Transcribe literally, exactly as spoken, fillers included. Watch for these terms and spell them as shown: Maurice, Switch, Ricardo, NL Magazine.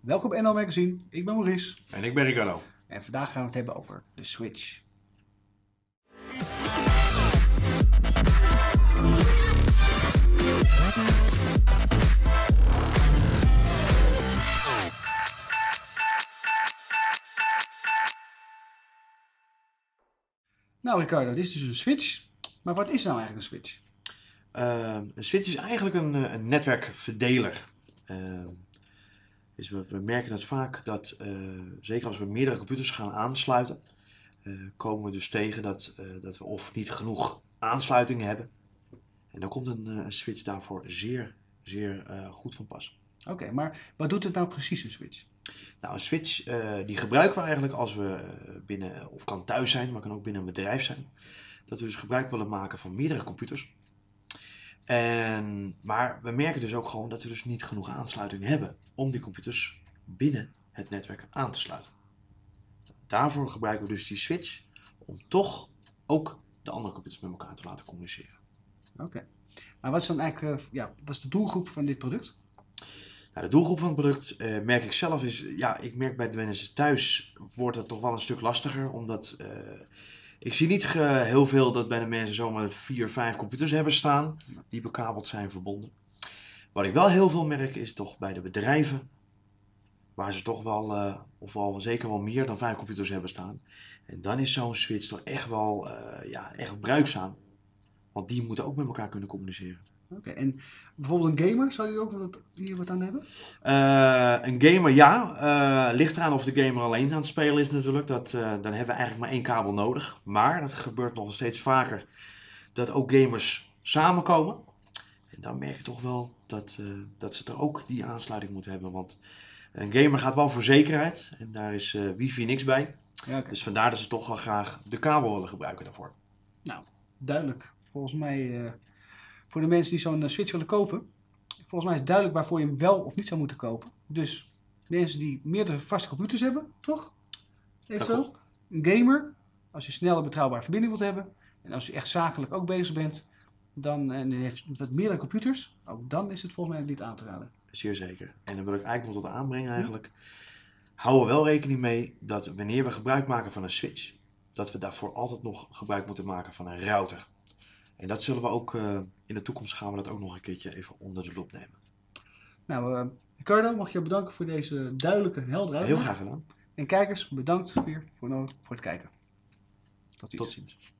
Welkom bij N L Magazine, ik ben Maurice. En ik ben Ricardo. En vandaag gaan we het hebben over de Switch. Nou Ricardo, dit is dus een switch. Maar wat is nou eigenlijk een switch? Uh, een switch is eigenlijk een, een netwerkverdeler. Uh, dus we, we merken dat vaak dat, uh, zeker als we meerdere computers gaan aansluiten, uh, komen we dus tegen dat, uh, dat we of niet genoeg aansluitingen hebben. En dan komt een, een switch daarvoor zeer, zeer uh, goed van pas. Oké, okay, maar wat doet het nou precies, een switch? Nou, een switch uh, die gebruiken we eigenlijk als we binnen, of kan thuis zijn, maar kan ook binnen een bedrijf zijn. Dat we dus gebruik willen maken van meerdere computers. En, maar we merken dus ook gewoon dat we dus niet genoeg aansluiting hebben om die computers binnen het netwerk aan te sluiten. Daarvoor gebruiken we dus die switch om toch ook de andere computers met elkaar te laten communiceren. Oké, okay. Maar wat is dan eigenlijk uh, ja, wat is de doelgroep van dit product? Nou, de doelgroep van het product uh, merk ik zelf is, ja, ik merk bij de mensen thuis wordt dat toch wel een stuk lastiger, omdat uh, ik zie niet uh, heel veel dat bij de mensen zomaar vier, vijf computers hebben staan die bekabeld zijn verbonden. Wat ik wel heel veel merk is toch bij de bedrijven, waar ze toch wel, uh, of wel zeker wel meer dan vijf computers hebben staan. En dan is zo'n switch toch echt wel uh, ja, echt gebruikzaam, want die moeten ook met elkaar kunnen communiceren. Oké, okay. En bijvoorbeeld een gamer, zou je ook wat, hier wat aan hebben? Uh, een gamer, ja. Uh, ligt eraan of de gamer alleen aan het spelen is natuurlijk. Dat, uh, dan hebben we eigenlijk maar één kabel nodig. Maar dat gebeurt nog steeds vaker dat ook gamers samenkomen. En dan merk je toch wel dat, uh, dat ze er ook die aansluiting moeten hebben. Want een gamer gaat wel voor zekerheid en daar is uh, wifi niks bij. Ja, okay. Dus vandaar dat ze toch wel graag de kabel willen gebruiken daarvoor. Nou, duidelijk. Volgens mij... Uh... Voor de mensen die zo'n switch willen kopen, volgens mij is het duidelijk waarvoor je hem wel of niet zou moeten kopen. Dus mensen die meerdere vaste computers hebben, toch? Eventueel. Een gamer, als je snelle betrouwbare verbinding wilt hebben en als je echt zakelijk ook bezig bent, dan en heeft wat meerdere computers, ook dan is het volgens mij niet aan te raden. Zeer zeker. En dan wil ik eigenlijk nog tot aanbrengen eigenlijk. Hm. Hou er wel rekening mee dat wanneer we gebruik maken van een switch, dat we daarvoor altijd nog gebruik moeten maken van een router. En dat zullen we ook, uh, in de toekomst gaan we dat ook nog een keertje even onder de loep nemen. Nou, uh, Ricardo, mag je bedanken voor deze duidelijke, heldere uitleg. Heel graag gedaan. En kijkers, bedankt weer voor, voor het kijken. Tot ziens. Tot ziens.